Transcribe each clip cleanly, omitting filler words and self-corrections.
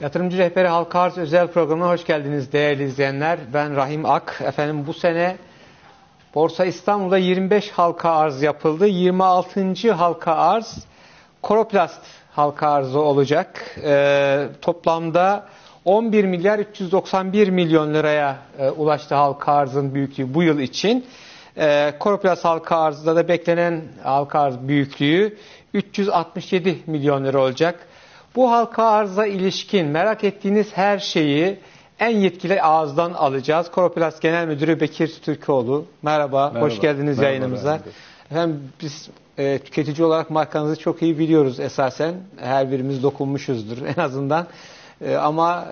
Yatırımcı Rehberi Halka Arz özel programına hoş geldiniz değerli izleyenler. Ben Rahim Ak. Efendim bu sene Borsa İstanbul'da 25 halka arz yapıldı. 26. halka arz Koroplast halka arzı olacak. Toplamda 11 milyar 391 milyon liraya ulaştı halka arzın büyüklüğü bu yıl için. Koroplast halka arzında da beklenen halka arz büyüklüğü 367 milyon lira olacak. Bu halka arza ilişkin merak ettiğiniz her şeyi en yetkili ağızdan alacağız. Koroplast Genel Müdürü Bekir Türkoğlu. Merhaba. Hoş geldiniz yayınımıza. Merhaba. Efendim biz tüketici olarak markanızı çok iyi biliyoruz esasen. Her birimiz dokunmuşuzdur en azından. Ama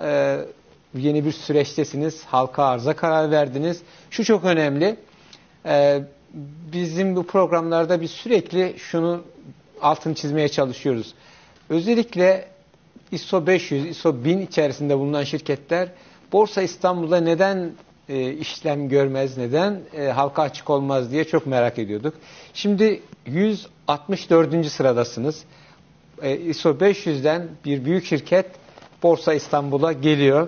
yeni bir süreçtesiniz. Halka arza karar verdiniz. Şu çok önemli. Bizim bu programlarda biz sürekli şunu altını çizmeye çalışıyoruz. Özellikle ISO 500, ISO 1000 içerisinde bulunan şirketler Borsa İstanbul'da neden işlem görmez, neden halka açık olmaz diye çok merak ediyorduk. Şimdi 164. sıradasınız. ISO 500'den bir büyük şirket Borsa İstanbul'a geliyor.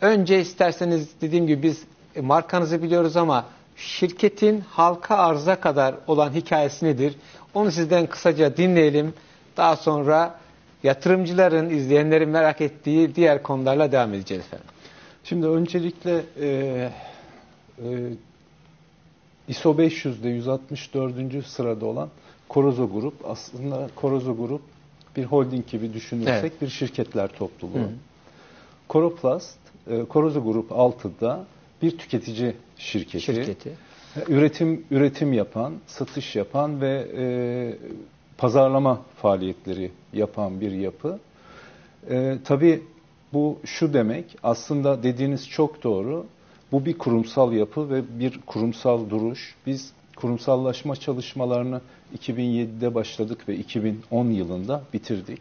Önce isterseniz dediğim gibi biz markanızı biliyoruz ama şirketin halka arza kadar olan hikayesi nedir? Onu sizden kısaca dinleyelim. Daha sonra yatırımcıların, izleyenlerin merak ettiği diğer konularla devam edeceğiz efendim. Şimdi öncelikle ISO 500'de 164. sırada olan Korozo Grup, aslında Korozo Grup bir holding gibi düşünürsek evet, bir şirketler topluluğu. Hı. Koroplast, Korozo Grup 6'da bir tüketici şirketi. Üretim yapan, satış yapan ve pazarlama faaliyetleri yapan bir yapı. Tabii bu şu demek, aslında dediğiniz çok doğru. Bu bir kurumsal yapı ve bir kurumsal duruş. Biz kurumsallaşma çalışmalarını 2007'de başladık ve 2010 yılında bitirdik.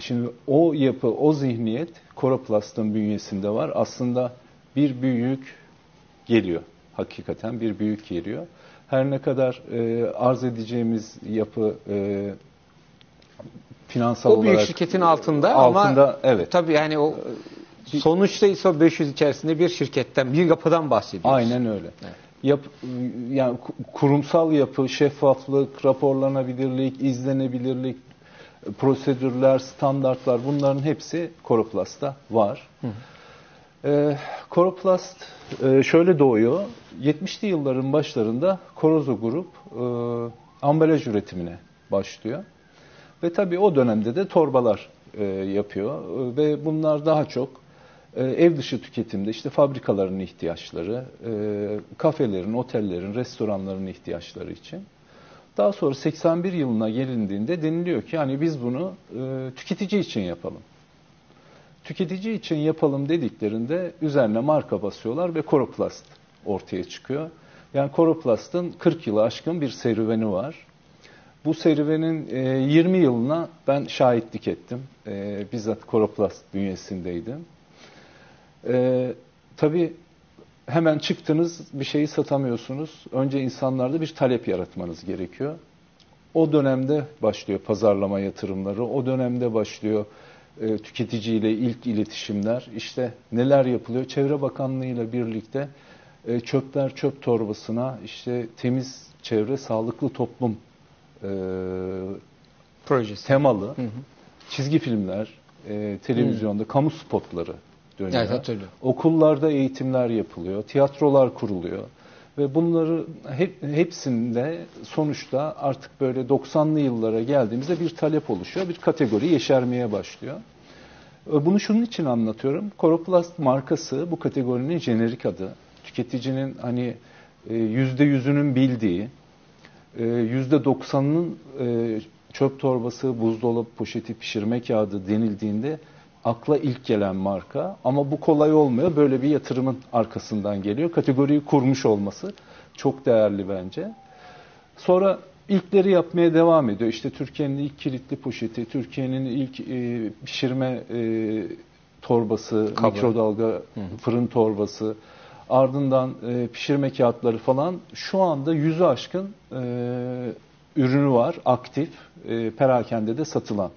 Şimdi o yapı, o zihniyet Koroplast'ın bünyesinde var. Aslında bir büyük geliyor. Hakikaten bir büyük geliyor. Her ne kadar arz edeceğimiz yapı finansal olarak... O büyük şirketin altında ama evet, tabii yani o sonuçta ISO 500 içerisinde bir şirketten, bir yapıdan bahsediyoruz. Aynen öyle. Evet. Yani kurumsal yapı, şeffaflık, raporlanabilirlik, izlenebilirlik, prosedürler, standartlar, bunların hepsi Koroplast'ta var. Hı hı. Koroplast şöyle doğuyor. 70'li yılların başlarında Korozo Grup ambalaj üretimine başlıyor. Ve tabii o dönemde de torbalar yapıyor. Ve bunlar daha çok ev dışı tüketimde işte fabrikaların ihtiyaçları, kafelerin, otellerin, restoranların ihtiyaçları için. Daha sonra 81 yılına gelindiğinde deniliyor ki hani biz bunu tüketici için yapalım. Tüketici için yapalım dediklerinde üzerine marka basıyorlar ve Koroplast ortaya çıkıyor. Yani Koroplast'ın 40 yılı aşkın bir serüveni var. Bu serüvenin 20 yılına ben şahitlik ettim. Bizzat Koroplast bünyesindeydim. Tabii hemen çıktınız, bir şeyi satamıyorsunuz. Önce insanlarda bir talep yaratmanız gerekiyor. O dönemde başlıyor pazarlama yatırımları, o dönemde başlıyor tüketiciyle ilk iletişimler, işte neler yapılıyor? Çevre Bakanlığı ile birlikte çöpler çöp torbasına, işte temiz çevre, sağlıklı toplum projesi temalı, hı hı, çizgi filmler, televizyonda, hı, kamu spotları dönüyor. Evet, okullarda eğitimler yapılıyor, tiyatrolar kuruluyor ve bunları hepsinde sonuçta artık böyle 90'lı yıllara geldiğimizde bir talep oluşuyor. Bir kategori yeşermeye başlıyor. Bunu şunun için anlatıyorum. Koroplast markası bu kategorinin jenerik adı. Tüketicinin hani %100'ünün bildiği, %90'ının çöp torbası, buzdolabı poşeti, pişirme kağıdı denildiğinde akla ilk gelen marka, ama bu kolay olmuyor. Böyle bir yatırımın arkasından geliyor. Kategoriyi kurmuş olması çok değerli bence. Sonra ilkleri yapmaya devam ediyor. İşte Türkiye'nin ilk kilitli poşeti, Türkiye'nin ilk pişirme torbası, mikrodalga fırın torbası, ardından pişirme kağıtları falan. Şu anda 100'ü aşkın ürünü var, aktif, perakende de satılan.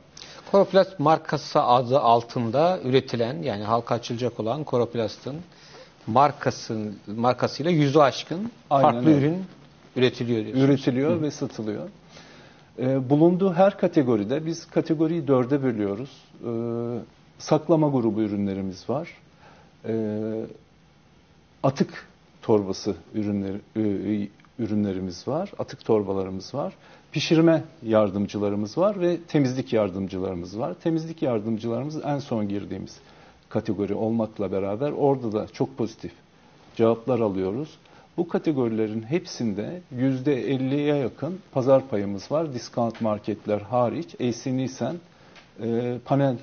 Koroplast markası adı altında üretilen, yani halka açılacak olan Koroplast'ın markasıyla 100'ü aşkın farklı ürün üretiliyor diyorsunuz. Üretiliyor ve satılıyor. Bulunduğu her kategoride, biz kategoriyi 4'e bölüyoruz. Saklama grubu ürünlerimiz var. Atık torbası ürünlerimiz var. Atık torbalarımız var. Pişirme yardımcılarımız var ve temizlik yardımcılarımız var. Temizlik yardımcılarımız en son girdiğimiz kategori olmakla beraber orada da çok pozitif cevaplar alıyoruz. Bu kategorilerin hepsinde %50'ye yakın pazar payımız var. Discount marketler hariç. AC Nielsen panel,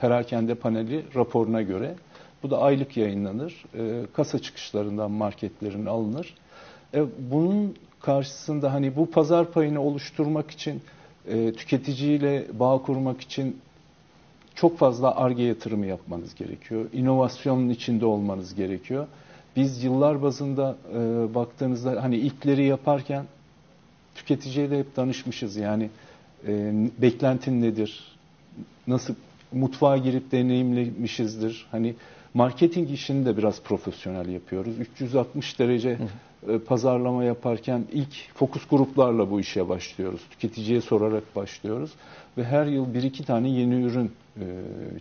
perakende paneli raporuna göre. Bu da aylık yayınlanır. Kasa çıkışlarından marketlerin alınır. Bunun karşısında hani bu pazar payını oluşturmak için, tüketiciyle bağ kurmak için çok fazla Ar-Ge yatırımı yapmanız gerekiyor. İnovasyonun içinde olmanız gerekiyor. Biz yıllar bazında baktığınızda hani ilkleri yaparken tüketiciye de hep danışmışız. Yani beklentin nedir? Nasıl mutfağa girip deneyimlemişizdir. Hani marketing işini de biraz profesyonel yapıyoruz. 360 derece pazarlama yaparken ilk fokus gruplarla bu işe başlıyoruz. Tüketiciye sorarak başlıyoruz. Ve her yıl 1-2 tane yeni ürün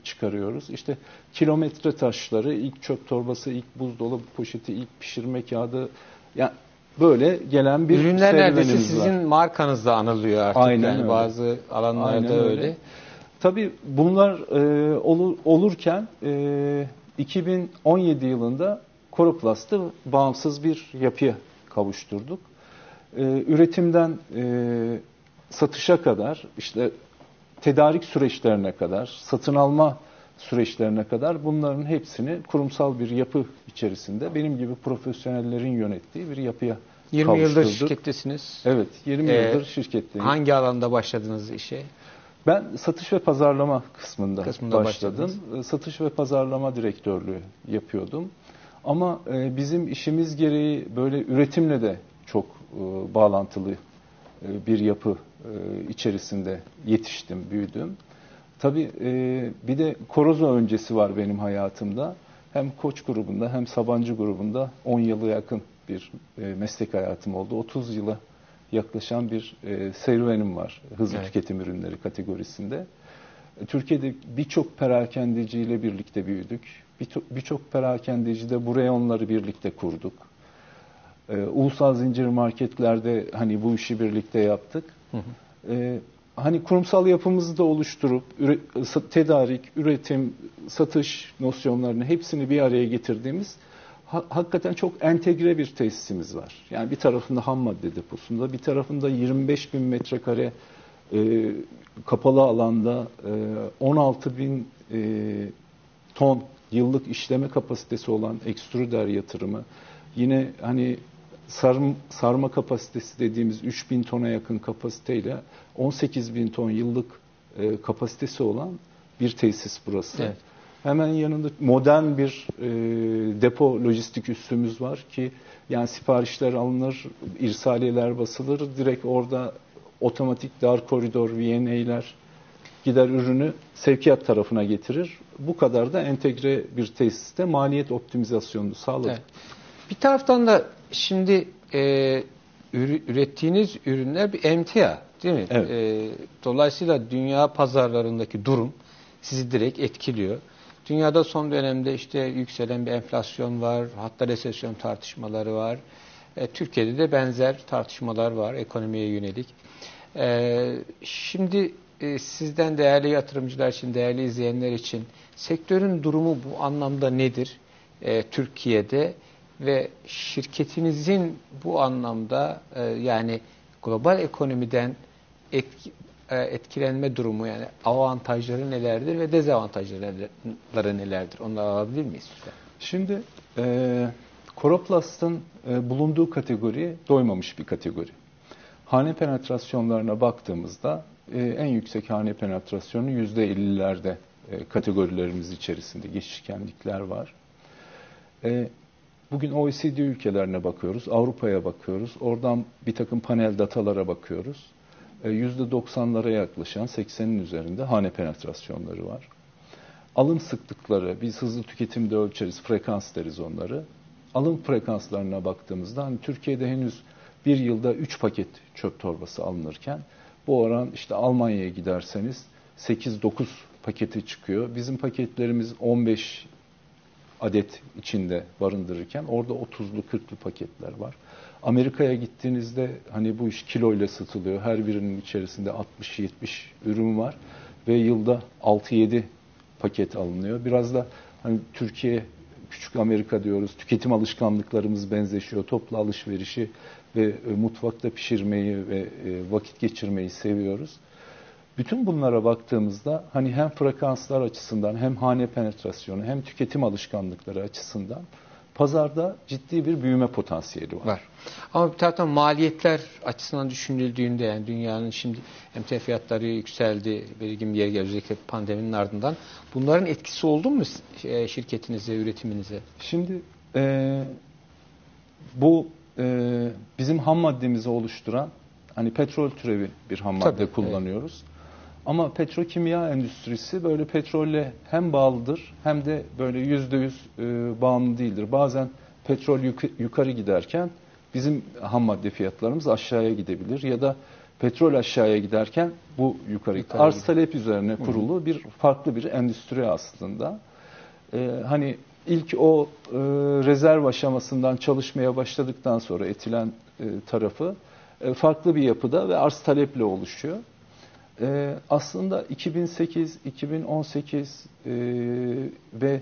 çıkarıyoruz. İşte kilometre taşları, ilk çöp torbası, ilk buzdolabı poşeti, ilk pişirme kağıdı. Yani böyle gelen bir serüvenimiz var. Ürünler neredeyse sizin markanızda anılıyor artık. Aynen yani öyle. Bazı alanlarda öyle. Tabii bunlar olurken 2017 yılında Koroplast'ı bağımsız bir yapıya kavuşturduk. Üretimden satışa kadar, işte tedarik süreçlerine kadar, satın alma süreçlerine kadar bunların hepsini kurumsal bir yapı içerisinde benim gibi profesyonellerin yönettiği bir yapıya 20 kavuşturduk. 20 yıldır şirkettesiniz. Evet, 20 yıldır şirketteyim. Hangi alanda başladınız işe? Ben satış ve pazarlama kısmında başladım. Satış ve pazarlama direktörlüğü yapıyordum. Ama bizim işimiz gereği böyle üretimle de çok bağlantılı bir yapı içerisinde yetiştim, büyüdüm. Tabii bir de Korozo öncesi var benim hayatımda. Hem Koç grubunda hem Sabancı grubunda 10 yıla yakın bir meslek hayatım oldu. 30 yıla yaklaşan bir serüvenim var hızlı tüketim ürünleri kategorisinde. Türkiye'de birçok perakendeciyle birlikte büyüdük. Birçok perakendecide bu reyonları birlikte kurduk. Ulusal zincir marketlerde hani bu işi birlikte yaptık. Hani kurumsal yapımızı da oluşturup tedarik, üretim, satış nosyonlarını hepsini bir araya getirdiğimiz hakikaten çok entegre bir tesisimiz var. Yani bir tarafında ham madde deposunda, bir tarafında 25 bin metrekare kapalı alanda 16 bin ton yıllık işleme kapasitesi olan ekstrüder yatırımı, yine hani sarma kapasitesi dediğimiz 3 bin tona yakın kapasiteyle 18 bin ton yıllık kapasitesi olan bir tesis burası. Evet. Hemen yanında modern bir depo lojistik üssümüz var ki yani siparişler alınır, irsaliyeler basılır, direkt orada otomatik dar koridor VNA'ler gider ürünü sevkiyat tarafına getirir. Bu kadar da entegre bir tesiste maliyet optimizasyonunu sağladık. Evet. Bir taraftan da şimdi ürettiğiniz ürünler bir emtia değil mi? Evet. Dolayısıyla dünya pazarlarındaki durum sizi direkt etkiliyor. Dünyada son dönemde işte yükselen bir enflasyon var, hatta resesyon tartışmaları var. Türkiye'de de benzer tartışmalar var ekonomiye yönelik. Şimdi sizden değerli yatırımcılar için, değerli izleyenler için sektörün durumu bu anlamda nedir Türkiye'de ve şirketinizin bu anlamda yani global ekonomiden etkilenme durumu, yani avantajları nelerdir ve dezavantajları nelerdir? Onları alabilir miyiz? Şimdi Koroplast'ın bulunduğu kategori doymamış bir kategori. Hane penetrasyonlarına baktığımızda en yüksek hane penetrasyonu %50'lerde kategorilerimiz içerisinde geçişkenlikler var. Bugün OECD ülkelerine bakıyoruz, Avrupa'ya bakıyoruz, oradan bir takım panel datalara bakıyoruz. %90'lara yaklaşan, 80'in üzerinde hane penetrasyonları var. Alım sıklıkları, biz hızlı tüketimde ölçeriz, frekans deriz onları. Alım frekanslarına baktığımızda hani Türkiye'de henüz bir yılda 3 paket çöp torbası alınırken bu oran işte Almanya'ya giderseniz 8-9 pakete çıkıyor. Bizim paketlerimiz 15 adet içinde barındırırken orada 30'lu 40'lı paketler var. Amerika'ya gittiğinizde hani bu iş kiloyla satılıyor. Her birinin içerisinde 60-70 ürün var ve yılda 6-7 paket alınıyor. Biraz da hani Türkiye, küçük Amerika diyoruz. Tüketim alışkanlıklarımız benzeşiyor. Toplu alışverişi ve mutfakta pişirmeyi ve vakit geçirmeyi seviyoruz. Bütün bunlara baktığımızda hani hem frekanslar açısından hem hane penetrasyonu hem tüketim alışkanlıkları açısından pazarda ciddi bir büyüme potansiyeli var. Ama bir taraftan maliyetler açısından düşünüldüğünde yani dünyanın şimdi emtia fiyatları yükseldi, belirgin bir yere geldi özellikle pandeminin ardından. Bunların etkisi oldu mu şirketinize, üretiminize? Şimdi bu bizim ham maddemizi oluşturan hani petrol türevi bir ham madde kullanıyoruz. Evet. Ama petrokimya endüstrisi böyle petrolle hem bağlıdır hem de böyle %100 bağımlı değildir. Bazen petrol yukarı giderken bizim ham madde fiyatlarımız aşağıya gidebilir ya da petrol aşağıya giderken bu yukarı gider. Arz talep üzerine kurulu bir farklı bir endüstri aslında. Hani ilk o rezerv aşamasından çalışmaya başladıktan sonra etilen tarafı farklı bir yapıda ve arz taleple oluşuyor. Aslında 2008, 2018 ve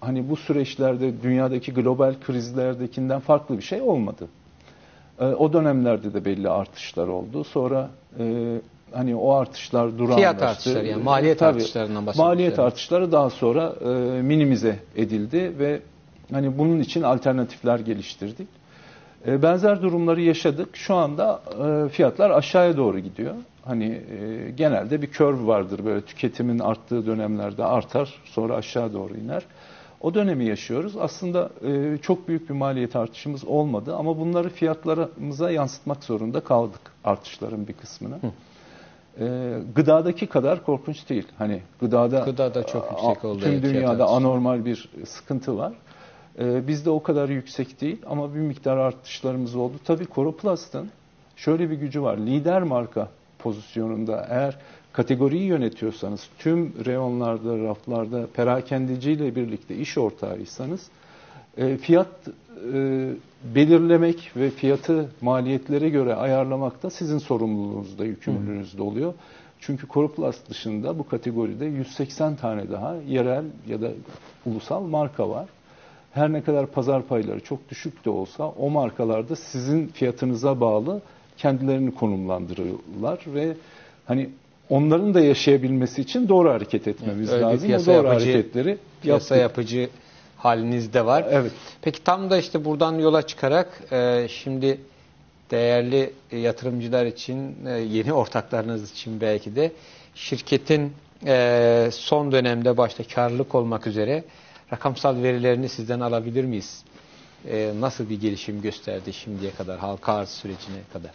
hani bu süreçlerde dünyadaki global krizlerdekinden farklı bir şey olmadı. O dönemlerde de belli artışlar oldu. Sonra hani o artışlar durağanlaştı. Fiyat artışları yani maliyet artışlarından bahsediyoruz. Maliyet artışları daha sonra minimize edildi ve hani bunun için alternatifler geliştirdik. Benzer durumları yaşadık. Şu anda fiyatlar aşağıya doğru gidiyor. Hani genelde bir curve vardır böyle tüketimin arttığı dönemlerde artar sonra aşağı doğru iner. O dönemi yaşıyoruz. Aslında çok büyük bir maliyet artışımız olmadı ama bunları fiyatlarımıza yansıtmak zorunda kaldık artışların bir kısmını. Gıdadaki kadar korkunç değil. Hani gıdada çok yüksek oldu. Tüm dünyada anormal bir sıkıntı var. Bizde o kadar yüksek değil ama bir miktar artışlarımız oldu. Tabii Koroplast'ın şöyle bir gücü var. Lider marka pozisyonunda eğer kategoriyi yönetiyorsanız, tüm reyonlarda, raflarda perakendeciyle birlikte iş ortağıysanız fiyat belirlemek ve fiyatı maliyetlere göre ayarlamak da sizin sorumluluğunuzda, yükümlülüğünüzde oluyor. Çünkü Koroplast dışında bu kategoride 180 tane daha yerel ya da ulusal marka var. Her ne kadar pazar payları çok düşük de olsa o markalarda sizin fiyatınıza bağlı kendilerini konumlandırıyorlar ve hani onların da yaşayabilmesi için doğru hareket etmemiz lazım. Piyasa doğru yapıcı, hareketleri piyasa yapıcı haliniz de var. Evet. Peki tam da işte buradan yola çıkarak şimdi değerli yatırımcılar için, yeni ortaklarınız için belki de şirketin son dönemde başta karlılık olmak üzere rakamsal verilerini sizden alabilir miyiz? Nasıl bir gelişim gösterdi şimdiye kadar, halka arz sürecine kadar?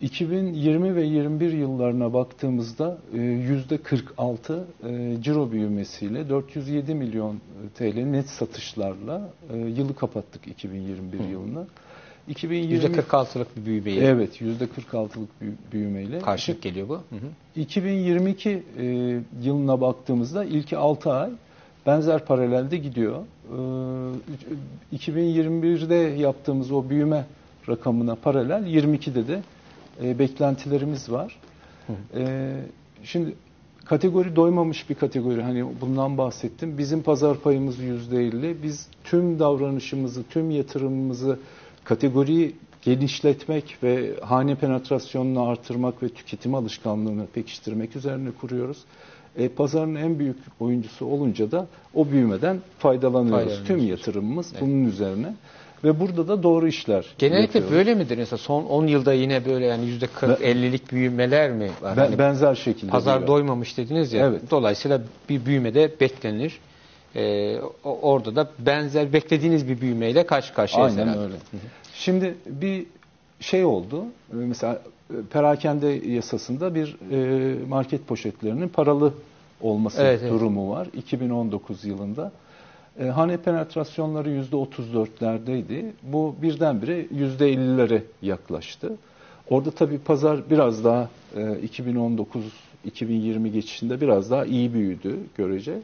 2020 ve 2021 yıllarına baktığımızda %46 ciro büyümesiyle 407 milyon TL net satışlarla yılı kapattık 2021 yılını. 2020, %46'lık bir büyümeyle. Evet, %46'lık büyümeyle. Karşılık geliyor bu. 2022 yılına baktığımızda ilk 6 ay benzer paralelde gidiyor. 2021'de yaptığımız o büyüme rakamına paralel 22'de de beklentilerimiz var. Şimdi kategori doymamış bir kategori. Hani bundan bahsettim. Bizim pazar payımız %50. Biz tüm davranışımızı, tüm yatırımımızı kategoriyi genişletmek ve hane penetrasyonunu artırmak ve tüketim alışkanlığını pekiştirmek üzerine kuruyoruz. Pazarın en büyük oyuncusu olunca da o büyümeden faydalanıyoruz. Tüm yatırımımız bunun üzerine. Ve burada da doğru işler genellikle yapıyoruz. Böyle midir? Mesela son 10 yılda yine böyle yani %40-50'lik büyümeler mi var? Hani benzer şekilde. Pazar doymamış dediniz ya. Evet. Dolayısıyla bir büyümede beklenir. Orada da benzer beklediğiniz bir büyümeyle karşı karşıyayız. Aynen öyle. Şimdi bir şey oldu. Mesela Perakende Yasası'nda bir market poşetlerinin paralı olması durumu var. 2019 yılında hane penetrasyonları %34'lerdeydi. Bu birdenbire %50'lere yaklaştı. Orada tabii pazar biraz daha 2019-2020 geçişinde biraz daha iyi büyüdü görece.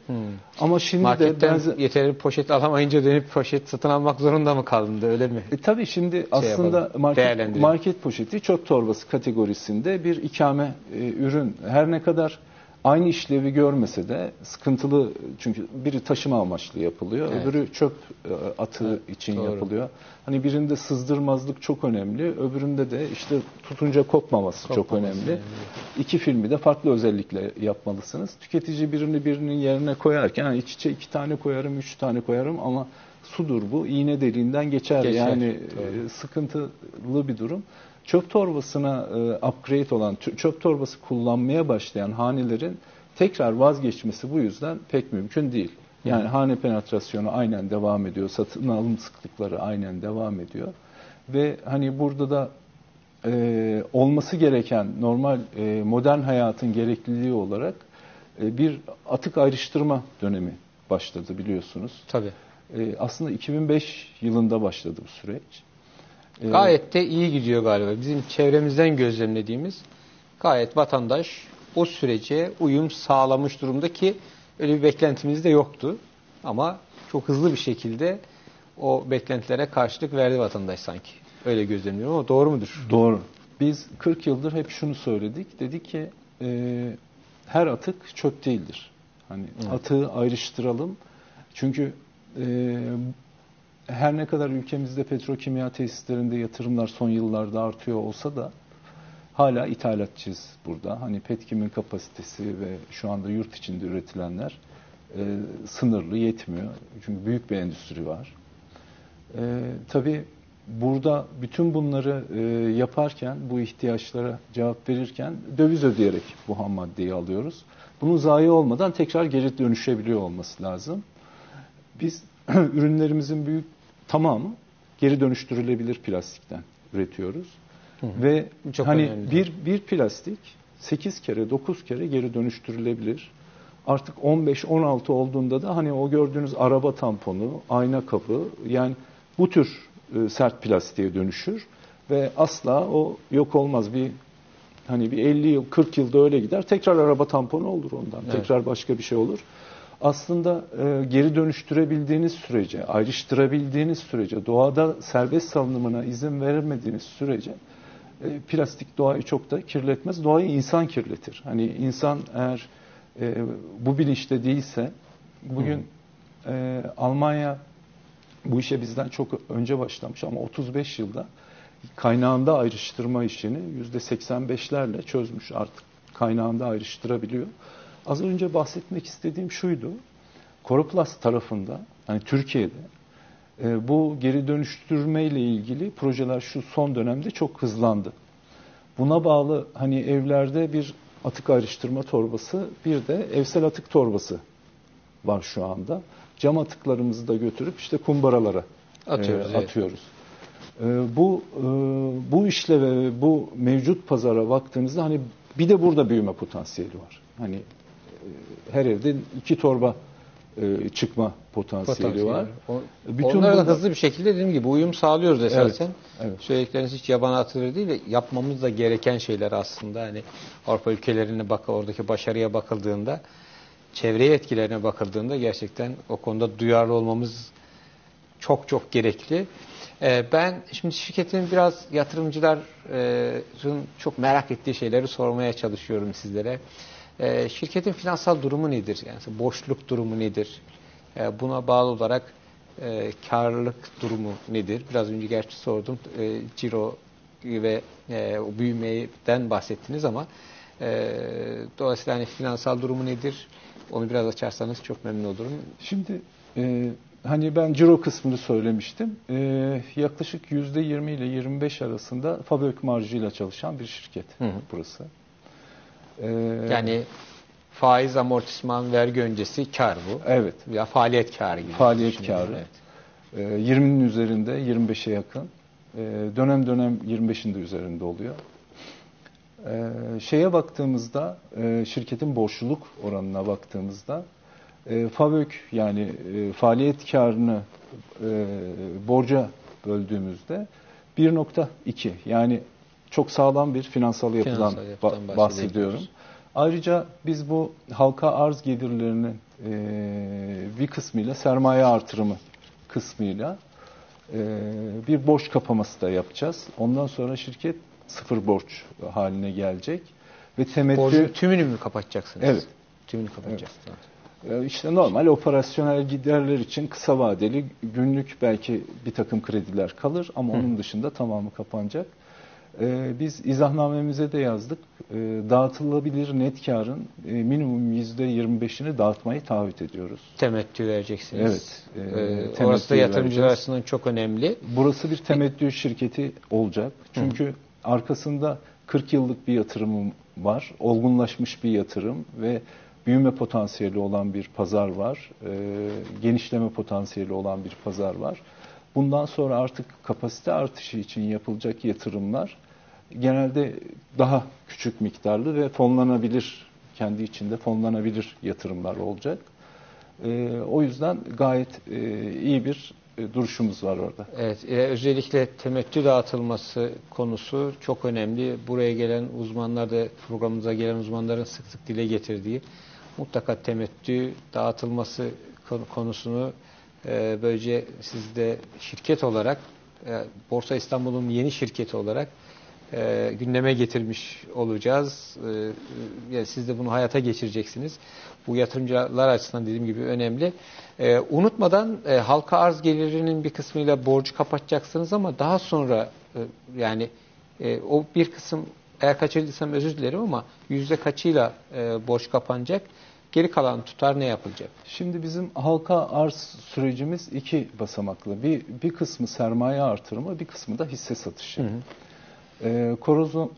Ama şimdi marketten de yeterli poşet alamayınca dönüp poşet satın almak zorunda mı kalındı, öyle mi? Tabii şimdi aslında market poşeti çöp torbası kategorisinde bir ikame ürün. Her ne kadar aynı işlevi görmese de sıkıntılı, çünkü biri taşıma amaçlı yapılıyor, öbürü çöp atı için yapılıyor. Hani birinde sızdırmazlık çok önemli, öbüründe de işte tutunca kopmaması çok önemli. Yani. İki filmi de farklı özellikle yapmalısınız. Tüketici birini birinin yerine koyarken yani iç içe 2 tane koyarım, 3 tane koyarım ama sudur bu, iğne deliğinden geçer. Yani sıkıntılı bir durum. Çöp torbasına upgrade olan, çöp torbası kullanmaya başlayan hanelerin tekrar vazgeçmesi bu yüzden pek mümkün değil. Yani hane penetrasyonu aynen devam ediyor, satın alım sıklıkları aynen devam ediyor. Ve hani burada da olması gereken normal modern hayatın gerekliliği olarak bir atık ayrıştırma dönemi başladı, biliyorsunuz. Tabii. Aslında 2005 yılında başladı bu süreç. Gayet de iyi gidiyor galiba. Bizim çevremizden gözlemlediğimiz, gayet vatandaş o sürece uyum sağlamış durumda ki öyle bir beklentimiz de yoktu. Ama çok hızlı bir şekilde o beklentilere karşılık verdi vatandaş sanki. Öyle gözlemliyorum ama doğru mudur? Doğru. Biz 40 yıldır hep şunu söyledik. Dedik ki her atık çöp değildir. Hani atığı ayrıştıralım. Çünkü her ne kadar ülkemizde petrokimya tesislerinde yatırımlar son yıllarda artıyor olsa da hala ithalatçıyız burada. Hani Petkim'in kapasitesi ve şu anda yurt içinde üretilenler sınırlı, yetmiyor. Çünkü büyük bir endüstri var. Tabii burada bütün bunları yaparken, bu ihtiyaçlara cevap verirken döviz ödeyerek bu ham maddeyi alıyoruz. Bunun zayi olmadan tekrar geri dönüşebiliyor olması lazım. Biz ürünlerimizin büyük tamamı geri dönüştürülebilir plastikten üretiyoruz. Ve çok hani önemli. bir plastik 8 kere 9 kere geri dönüştürülebilir. Artık 15-16 olduğunda da hani o gördüğünüz araba tamponu, ayna kabı, yani bu tür sert plastiğe dönüşür ve asla o yok olmaz. Bir hani bir 50 yıl 40 yılda öyle gider. Tekrar araba tamponu olur ondan. Evet. Tekrar başka bir şey olur. Aslında geri dönüştürebildiğiniz sürece, ayrıştırabildiğiniz sürece, doğada serbest salınımına izin vermediğiniz sürece plastik doğayı çok da kirletmez. Doğayı insan kirletir. Hani insan eğer bu bilinçte değilse, bugün Almanya bu işe bizden çok önce başlamış ama 35 yılda kaynağında ayrıştırma işini %85'lerle çözmüş, artık kaynağında ayrıştırabiliyor. Az önce bahsetmek istediğim şuydu. Koroplast tarafında, hani Türkiye'de bu geri dönüştürme ile ilgili projeler şu son dönemde çok hızlandı. Buna bağlı hani evlerde bir atık ayrıştırma torbası, bir de evsel atık torbası var şu anda. Cam atıklarımızı da götürüp işte kumbaralara atıyoruz. Bu işleve, bu mevcut pazara baktığınızda hani bir de burada büyüme potansiyeli var. Hani her evde 2 torba çıkma potansiyeli var. Onlara da hızlı bir şekilde dediğim gibi uyum sağlıyoruz esasen. Evet. Söyledikleriniz hiç yabana atılır değil de yapmamız da gereken şeyler aslında. Hani Avrupa ülkelerine oradaki başarıya bakıldığında, çevreye etkilerine bakıldığında gerçekten o konuda duyarlı olmamız çok çok gerekli. Ben şimdi şirketin biraz yatırımcıların çok merak ettiği şeyleri sormaya çalışıyorum sizlere. Şirketin finansal durumu nedir? Yani borçluluk durumu nedir? Buna bağlı olarak karlılık durumu nedir? Biraz önce gerçi sordum. Ciro ve büyümeden bahsettiniz ama dolayısıyla hani finansal durumu nedir? Onu biraz açarsanız çok memnun olurum. Şimdi hani ben ciro kısmını söylemiştim. Yaklaşık %20 ile 25 arasında FAVÖK marjıyla çalışan bir şirket burası. Yani faiz, amortisman, vergi öncesi kar bu. Evet. Ya faaliyet karı gibi. Faaliyet karı. Evet. 20'nin üzerinde, 25'e yakın. Dönem 25'in de üzerinde oluyor. Şeye baktığımızda, şirketin borçluluk oranına baktığımızda FAVÖK, yani faaliyet karını borca böldüğümüzde 1.2, yani çok sağlam bir finansal yapıdan bahsediyorum. Ayrıca biz bu halka arz gelirlerinin bir kısmıyla, sermaye artırımı kısmıyla bir borç kapaması da yapacağız. Ondan sonra şirket sıfır borç haline gelecek ve temettü... Borcun tümünü mü kapatacaksınız? Evet. Tümünü kapatacaksınız. Evet. İşte normal operasyonel giderler için kısa vadeli günlük belki bir takım krediler kalır ama onun dışında tamamı kapanacak. Biz izahnamemize de yazdık. Dağıtılabilir net karın minimum %25'ini dağıtmayı taahhüt ediyoruz. Temettü vereceksiniz. Evet. Orası da yatırımcılar açısından çok önemli. Burası bir temettü şirketi olacak. Çünkü arkasında 40 yıllık bir yatırımım var. Olgunlaşmış bir yatırım ve büyüme potansiyeli olan bir pazar var. Genişleme potansiyeli olan bir pazar var. Bundan sonra artık kapasite artışı için yapılacak yatırımlar genelde daha küçük miktarlı ve fonlanabilir, kendi içinde fonlanabilir yatırımlar olacak. O yüzden gayet iyi bir duruşumuz var orada. Evet, özellikle temettü dağıtılması konusu çok önemli. Buraya gelen uzmanlar da, programımıza gelen uzmanların sık sık dile getirdiği, mutlaka temettü dağıtılması konusunu böylece siz de şirket olarak, Borsa İstanbul'un yeni şirketi olarak gündeme getirmiş olacağız. Yani siz de bunu hayata geçireceksiniz. Bu yatırımcılar açısından dediğim gibi önemli. Unutmadan halka arz gelirinin bir kısmıyla borcu kapatacaksınız ama daha sonra yani o bir kısım, eğer kaçırdıysam özür dilerim ama yüzde kaçıyla borç kapanacak? Geri kalan tutar ne yapılacak? Şimdi bizim halka arz sürecimiz iki basamaklı. Bir kısmı sermaye artırımı, bir kısmı da hisse satışı.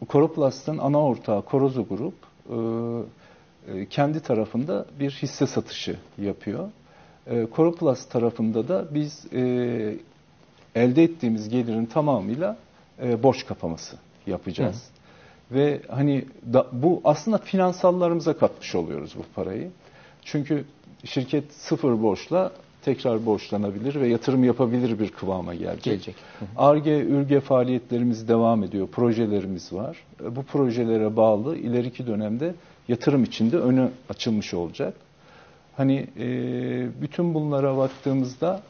Koroplast'ın ana ortağı Korozo Grup kendi tarafında bir hisse satışı yapıyor. Koroplast tarafında da biz elde ettiğimiz gelirin tamamıyla borç kapaması yapacağız. Ve hani bu aslında finansallarımıza katmış oluyoruz bu parayı. Çünkü şirket sıfır borçla tekrar borçlanabilir ve yatırım yapabilir bir kıvama gelecek. Ar-Ge, Ür-Ge faaliyetlerimiz devam ediyor. Projelerimiz var. Bu projelere bağlı ileriki dönemde yatırım içinde önü açılmış olacak. Hani bütün bunlara baktığımızda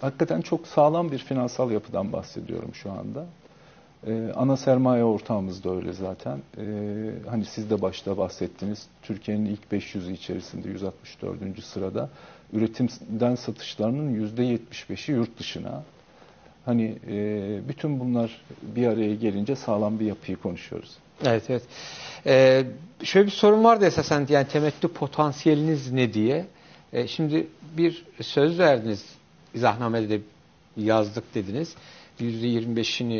hakikaten çok sağlam bir finansal yapıdan bahsediyorum şu anda. Ana sermaye ortağımız da öyle zaten. Hani siz de başta bahsettiniz, Türkiye'nin ilk 500'ü içerisinde 164. sırada, üretimden satışlarının %75'i yurt dışına. Hani bütün bunlar bir araya gelince sağlam bir yapıyı konuşuyoruz. Evet, evet. Şöyle bir sorun vardı esasen, yani temettü potansiyeliniz ne diye. Şimdi bir söz verdiniz, izahnamede de yazdık dediniz. %25'ini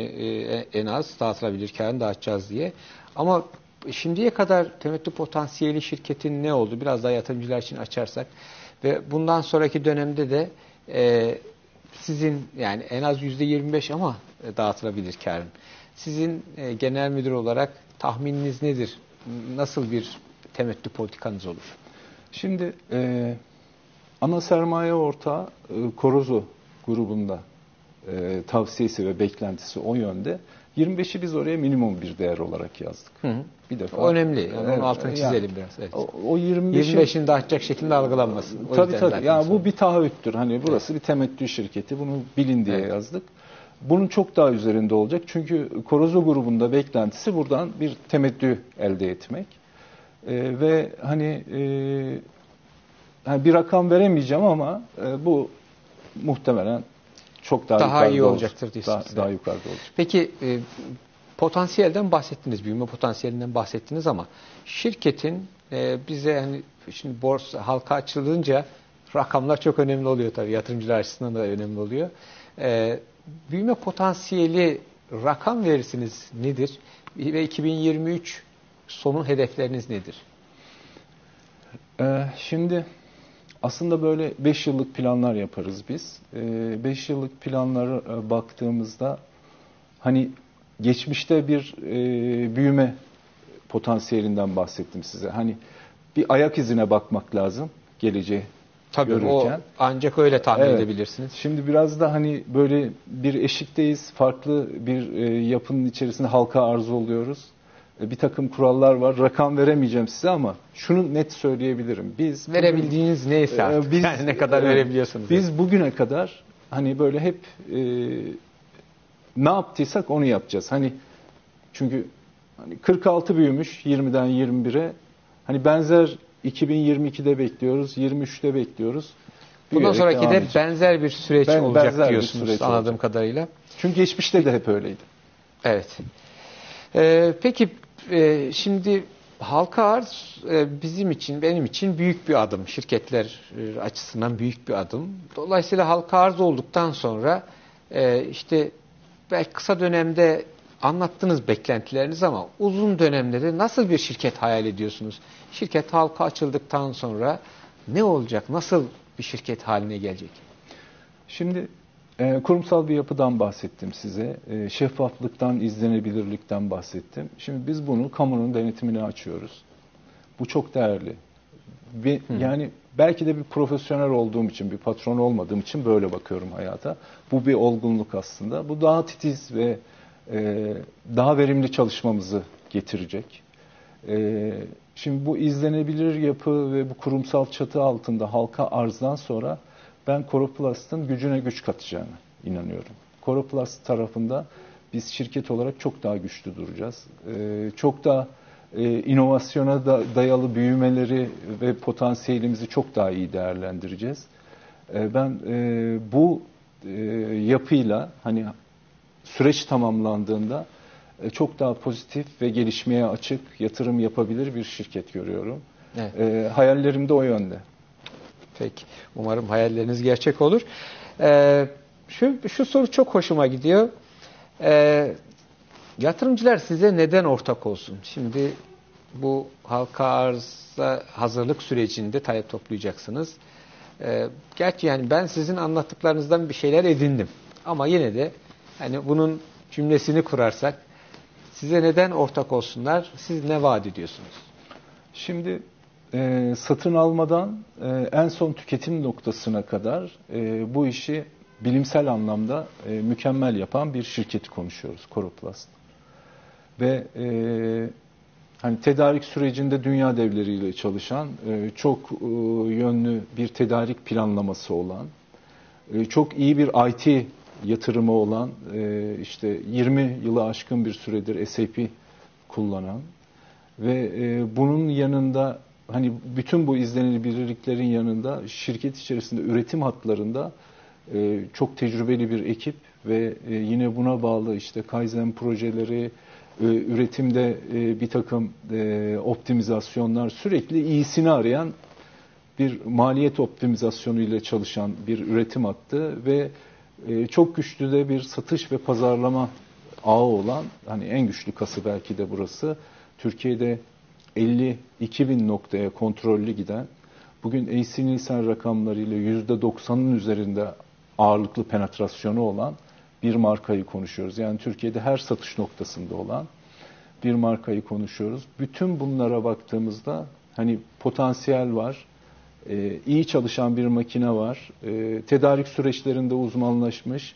en az dağıtılabilir karını dağıtacağız diye. Ama şimdiye kadar temettü potansiyeli şirketin ne oldu? Biraz daha yatırımcılar için açarsak ve bundan sonraki dönemde de sizin, yani en az %25 ama dağıtılabilir karın. Sizin genel müdür olarak tahmininiz nedir? Nasıl bir temettü politikanız olur? Şimdi ana sermaye ortağı Korozo grubunda tavsiyesi ve beklentisi o yönde. 25'i biz oraya minimum bir değer olarak yazdık. Bir defa. O önemli. Yani onun altını çizelim yani, biraz. Evet. O 25'in dağıtacak şekilde algılanmasın. Tabii. Yani bu bir taahhüttür. Hani burası bir temettü şirketi. Bunu bilin diye yazdık. Bunun çok daha üzerinde olacak. Çünkü Korozo grubunda beklentisi buradan bir temettü elde etmek. Ve hani bir rakam veremeyeceğim ama bu muhtemelen çok daha iyi olacaktır diye. Daha yukarıda olacak. Peki potansiyelden bahsettiniz, büyüme potansiyelinden bahsettiniz ama şirketin bize, yani şimdi borsa halka açılınca rakamlar çok önemli oluyor tabii, yatırımcılar açısından da önemli oluyor. Büyüme potansiyeli rakam verirsiniz nedir ve 2023 sonu hedefleriniz nedir? Şimdi aslında böyle 5 yıllık planlar yaparız biz. 5 yıllık planlara baktığımızda hani geçmişte bir büyüme potansiyelinden bahsettim size. Hani bir ayak izine bakmak lazım geleceğe. Tabii görürken. O ancak öyle tahmin edebilirsiniz. Şimdi biraz da hani böyle bir eşikteyiz. Farklı bir yapının içerisinde halka arz oluyoruz. Bir takım kurallar var. Rakam veremeyeceğim size ama şunu net söyleyebilirim. Biz verebildiğiniz bugün, neyse artık. Biz, yani ne kadar verebiliyorsunuz. Biz bugüne kadar hani böyle hep ne yaptıysak onu yapacağız. Hani çünkü hani 46 büyümüş 20'den 21'e. Hani benzer 2022'de bekliyoruz, 23'te bekliyoruz. Bundan sonraki de benzer bir süreç olacak diyorsunuz anladığım kadarıyla. Çünkü geçmişte de hep öyleydi. Evet. Peki şimdi halka arz bizim için, benim için büyük bir adım. Şirketler açısından büyük bir adım. Dolayısıyla halka arz olduktan sonra işte belki kısa dönemde anlattınız beklentileriniz ama uzun dönemde de nasıl bir şirket hayal ediyorsunuz? Şirket halka açıldıktan sonra ne olacak? Nasıl bir şirket haline gelecek? Şimdi kurumsal bir yapıdan bahsettim size. Şeffaflıktan, izlenebilirlikten bahsettim. Şimdi biz bunu kamunun denetimine açıyoruz. Bu çok değerli. Ve, yani belki de bir profesyonel olduğum için, bir patron olmadığım için böyle bakıyorum hayata. Bu bir olgunluk aslında. Bu daha titiz ve daha verimli çalışmamızı getirecek. Şimdi bu izlenebilir yapı ve bu kurumsal çatı altında halka arzdan sonra ben Koroplast'ın gücüne güç katacağına inanıyorum. Koroplast tarafında biz şirket olarak çok daha güçlü duracağız. Çok daha inovasyona dayalı büyümeleri ve potansiyelimizi çok daha iyi değerlendireceğiz. Ben bu yapıyla hani süreç tamamlandığında çok daha pozitif ve gelişmeye açık, yatırım yapabilir bir şirket görüyorum. Evet. Hayallerim de o yönde. Peki. Umarım hayalleriniz gerçek olur. Şu soru çok hoşuma gidiyor. Yatırımcılar size neden ortak olsun? Şimdi bu halka arza hazırlık sürecinde talep toplayacaksınız. Gerçi yani ben sizin anlattıklarınızdan bir şeyler edindim. Ama yine de yani bunun cümlesini kurarsak size neden ortak olsunlar? Siz ne vaat ediyorsunuz? Şimdi satın almadan en son tüketim noktasına kadar bu işi bilimsel anlamda mükemmel yapan bir şirketi konuşuyoruz, Koroplast. Ve hani tedarik sürecinde dünya devleriyle çalışan, çok yönlü bir tedarik planlaması olan, çok iyi bir IT yatırımı olan, işte 20 yılı aşkın bir süredir SAP kullanan ve bunun yanında hani bütün bu izlenilebilirliklerin yanında şirket içerisinde üretim hatlarında çok tecrübeli bir ekip ve yine buna bağlı işte Kaizen projeleri, üretimde bir takım optimizasyonlar, sürekli iyisini arayan bir maliyet optimizasyonu ile çalışan bir üretim hattı ve çok güçlü de bir satış ve pazarlama ağı olan, hani en güçlü kası belki de burası. Türkiye'de 52.000 noktaya kontrollü giden, bugün AC Nielsen rakamlarıyla %90'ın üzerinde ağırlıklı penetrasyonu olan bir markayı konuşuyoruz. Yani Türkiye'de her satış noktasında olan bir markayı konuşuyoruz. Bütün bunlara baktığımızda hani potansiyel var, iyi çalışan bir makine var, tedarik süreçlerinde uzmanlaşmış,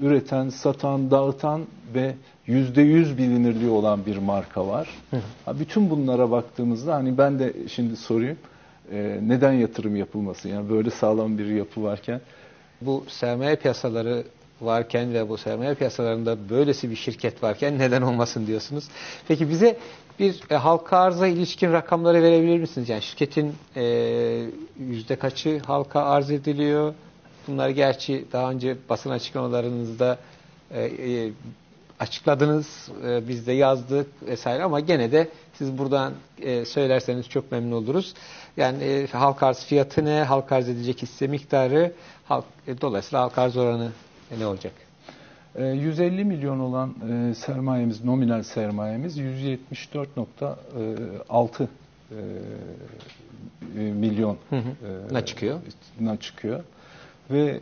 üreten, satan, dağıtan ve %100 bilinirliği olan bir marka var. Bütün bunlara baktığımızda hani ben de şimdi sorayım, neden yatırım yapılması? Yani böyle sağlam bir yapı varken. Bu sermaye piyasaları varken ve bu sermaye piyasalarında böylesi bir şirket varken neden olmasın diyorsunuz. Peki bize bir halka arza ilişkin rakamları verebilir misiniz? Yani şirketin yüzde kaçı halka arz ediliyor? Bunlar gerçi daha önce basın açıklamalarınızda açıkladınız, biz de yazdık vesaire ama gene de siz buradan söylerseniz çok memnun oluruz. Yani halka arz fiyatı ne, halka arz edilecek hisse miktarı, dolayısıyla halka arz oranı ne olacak? 150 milyon olan sermayemiz, nominal sermayemiz 174.6 milyon çıkıyor. Ve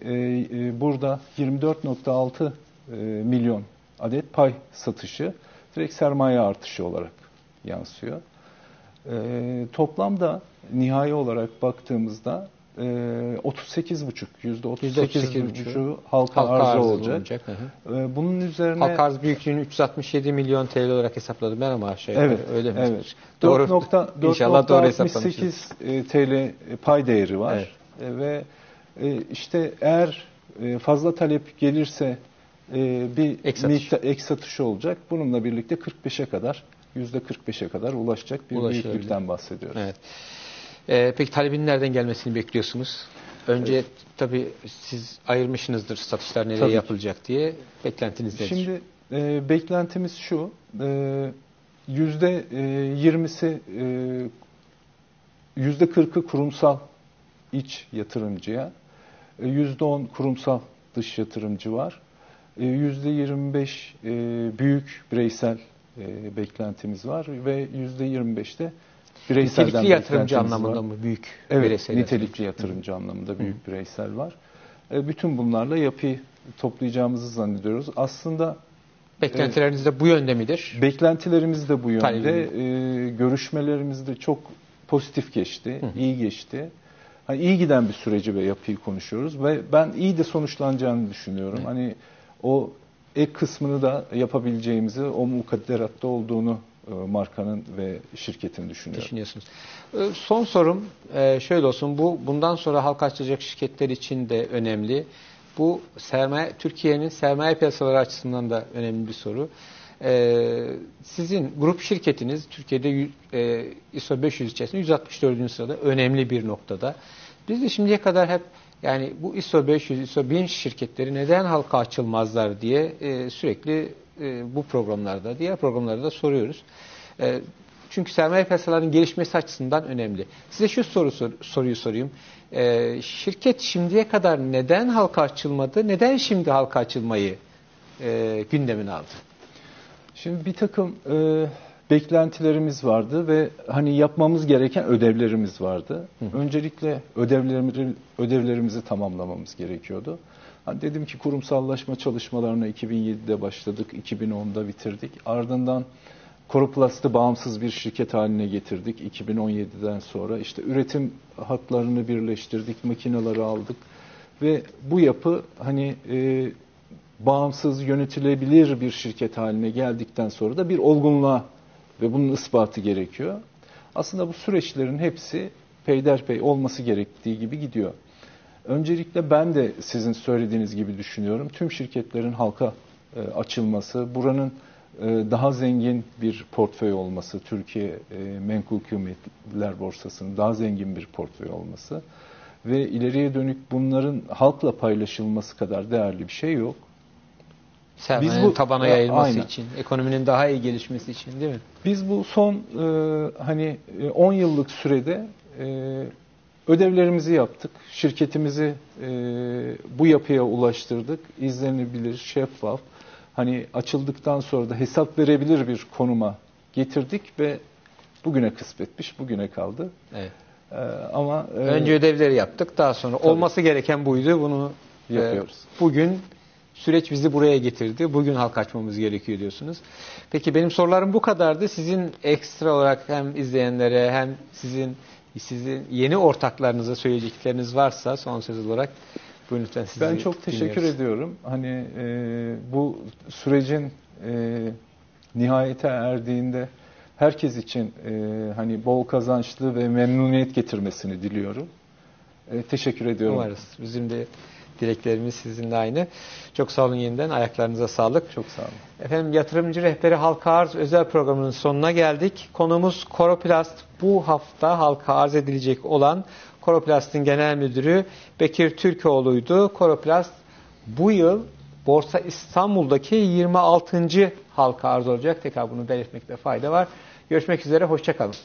burada 24.6 milyon adet pay satışı direkt sermaye artışı olarak yansıyor. Toplamda nihai olarak baktığımızda %38,5 halka arzı olacak. Bunun üzerine halka arz büyüklüğünü 367 milyon TL olarak hesapladım ben ama öyle mi? Evet. Doğru. 4.68 TL pay değeri var. Evet. Ve işte eğer fazla talep gelirse bir ek satış olacak. Bununla birlikte %45'e kadar ulaşacak bir büyüklükten bahsediyoruz. Evet. Peki talebin nereden gelmesini bekliyorsunuz? Önce tabii siz ayırmışsınızdır satışlar nereye yapılacak diye. Beklentiniz nedir? Şimdi beklentimiz şu. %40'ı kurumsal iç yatırımcıya, %10 kurumsal dış yatırımcı var. %25 büyük bireysel beklentimiz var ve %25'te bireyselden nitelikli yatırımcı anlamında mı büyük? Evet, nitelikli yatırımcı anlamında büyük bireysel var. Bütün bunlarla yapıyı toplayacağımızı zannediyoruz. Aslında beklentileriniz de bu yönde midir? Beklentilerimiz de bu yönde. Görüşmelerimiz de çok pozitif geçti, iyi geçti. Hani iyi giden bir süreci ve yapıyı konuşuyoruz ve ben iyi de sonuçlanacağını düşünüyorum. Hı. Hani o ek kısmını da yapabileceğimizi, o mukadderatta olduğunu markanın ve şirketin düşünüyorsunuz. Son sorum şöyle olsun. Bundan sonra halka açılacak şirketler için de önemli. Bu Türkiye'nin sermaye piyasaları açısından da önemli bir soru. Sizin grup şirketiniz Türkiye'de ISO 500 içerisinde 164. sırada, önemli bir noktada. Biz de şimdiye kadar hep yani bu ISO 500, ISO 1000 şirketleri neden halka açılmazlar diye sürekli bu programlarda, diğer programlarda da soruyoruz. Çünkü sermaye piyasalarının gelişmesi açısından önemli. Size şu soruyu sorayım. Şirket şimdiye kadar neden halka açılmadı, neden şimdi halka açılmayı gündemine aldı? Şimdi bir takım beklentilerimiz vardı ve hani yapmamız gereken ödevlerimiz vardı. Hı. Öncelikle ödevlerimizi tamamlamamız gerekiyordu. Hani dedim ki kurumsallaşma çalışmalarına 2007'de başladık, 2010'da bitirdik. Ardından Koroplast'ı bağımsız bir şirket haline getirdik 2017'den sonra. İşte üretim hatlarını birleştirdik, makineleri aldık ve bu yapı hani bağımsız, yönetilebilir bir şirket haline geldikten sonra da bir olgunluğa ve bunun ispatı gerekiyor. Aslında bu süreçlerin hepsi peyderpey olması gerektiği gibi gidiyor. Öncelikle ben de sizin söylediğiniz gibi düşünüyorum. Tüm şirketlerin halka açılması, buranın daha zengin bir portföy olması, Türkiye Menkul Kıymetler Borsası'nın daha zengin bir portföy olması ve ileriye dönük bunların halkla paylaşılması kadar değerli bir şey yok. Sermayenin tabana yayılması için, ekonominin daha iyi gelişmesi için, değil mi? Biz bu son 10 yıllık sürede ödevlerimizi yaptık. Şirketimizi bu yapıya ulaştırdık. İzlenebilir, şeffaf, açıldıktan sonra da hesap verebilir bir konuma getirdik ve bugüne kısmetmiş, bugüne kaldı. Evet. Ama önce ödevleri yaptık, daha sonra olması gereken buydu. Bunu yapıyoruz. Bugün süreç bizi buraya getirdi. Bugün halka açmamız gerekiyor diyorsunuz. Peki benim sorularım bu kadardı. Sizin ekstra olarak hem izleyenlere hem sizin yeni ortaklarınıza söyleyecekleriniz varsa son söz olarak buyurun lütfen sizi dinliyoruz. Ben çok teşekkür ediyorum. Bu sürecin nihayete erdiğinde herkes için bol kazançlı ve memnuniyet getirmesini diliyorum. Teşekkür ediyorum. Umarız. Bizim de dileklerimiz sizinle aynı. Çok sağ olun yeniden. Ayaklarınıza sağlık. Çok sağ olun. Efendim Yatırımcı Rehberi Halka Arz özel programının sonuna geldik. Konuğumuz Koroplast. Bu hafta halka arz edilecek olan Koroplast'ın genel müdürü Bekir Türkoğlu'ydu. Koroplast bu yıl Borsa İstanbul'daki 26. halka arz olacak. Tekrar bunu belirtmekte fayda var. Görüşmek üzere. Hoşça kalın.